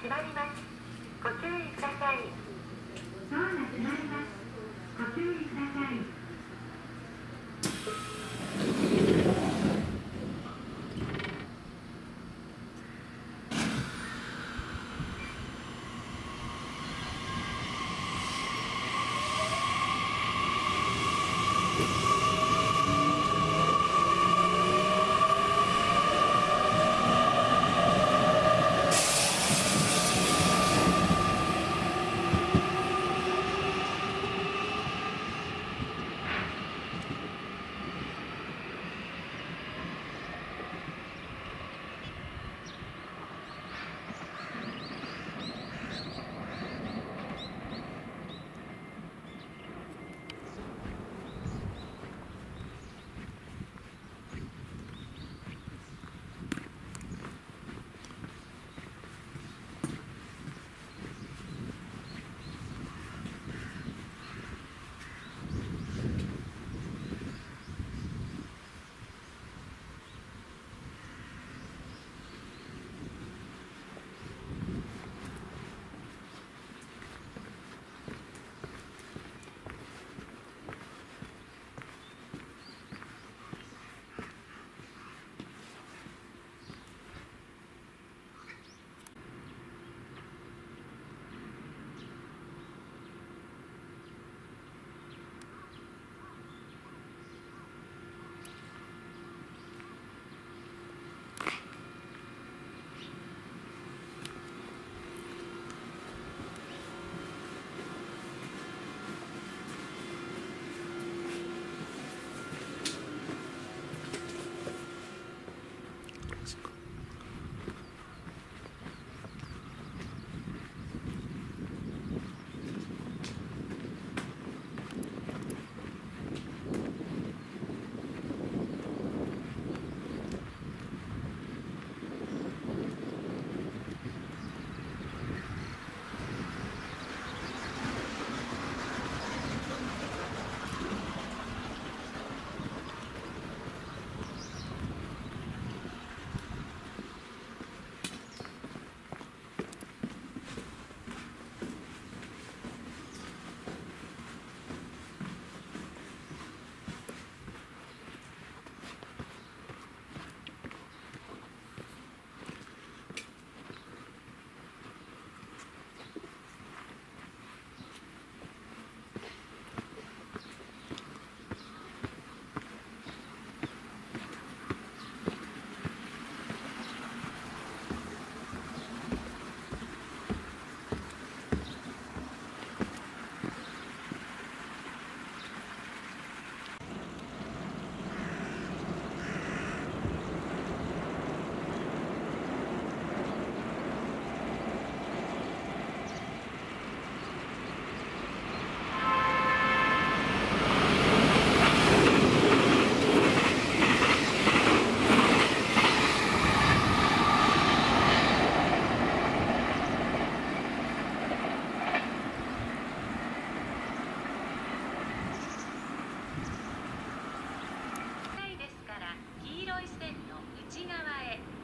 閉まります。ご注意ください。ドアが閉まります。ご注意ください。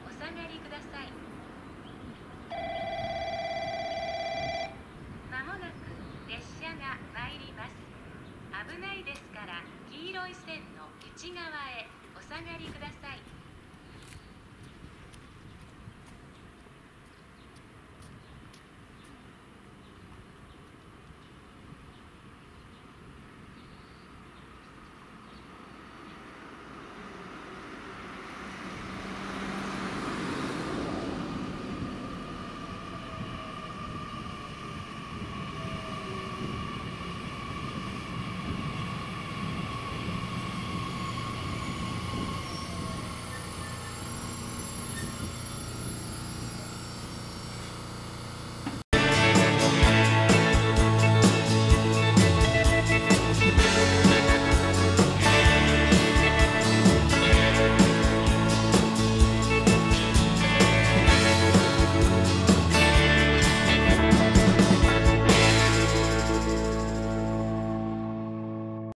お下がりください。